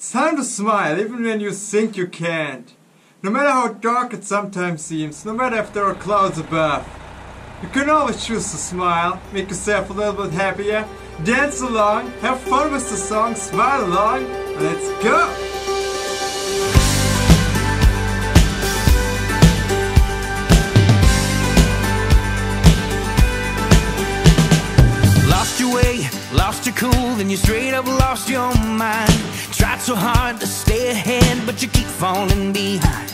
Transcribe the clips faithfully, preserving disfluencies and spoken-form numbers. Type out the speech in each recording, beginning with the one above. It's time to smile, even when you think you can't. No matter how dark it sometimes seems, no matter if there are clouds above, you can always choose to smile, make yourself a little bit happier, dance along, have fun with the song, smile along, and let's go! Lost your cool, then you straight up lost your mind. Tried so hard to stay ahead, but you keep falling behind.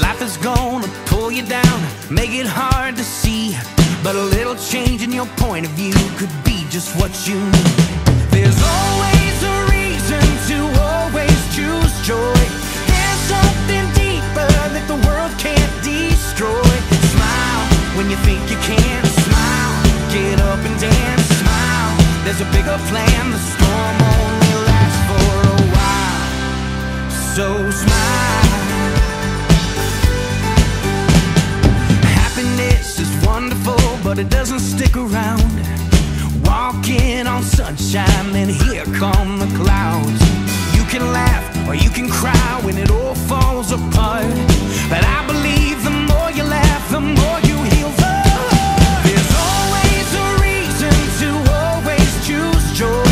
Life is gonna pull you down, make it hard to see, but a little change in your point of view could be just what you need. There's always a reason to always choose joy. There's something deeper that the world can't destroy. Smile when you think you can't. Smile, get up and dance. There's a bigger plan, the storm only lasts for a while, so smile. Happiness is wonderful, but it doesn't stick around. Walking on sunshine, then here come the clouds. You can laugh or you can cry when it all falls apart, but I believe the more you laugh, the more you heal the hurt. There's always a reason to choose joy.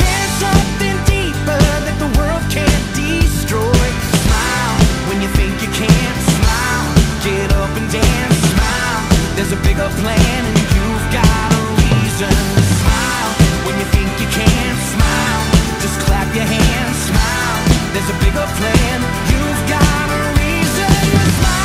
There's something deeper that the world can't destroy. Smile when you think you can't. Smile, get up and dance. Smile, there's a bigger plan and you've got a reason to smile. When you think you can't smile, just clap your hands. Smile, there's a bigger plan. You've got a reason to smile.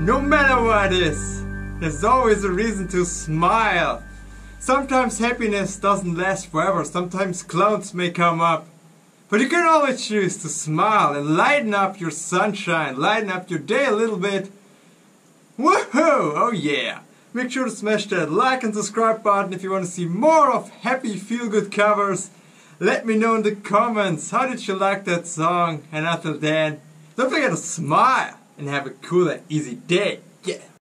No matter what it is, there's always a reason to smile. Sometimes happiness doesn't last forever, sometimes clouds may come up. But you can always choose to smile and lighten up your sunshine, lighten up your day a little bit. Woohoo! Oh yeah! Make sure to smash that like and subscribe button if you want to see more of happy feel-good covers. Let me know in the comments how did you like that song, and until then, don't forget to smile and have a cool and easy day. Yeah.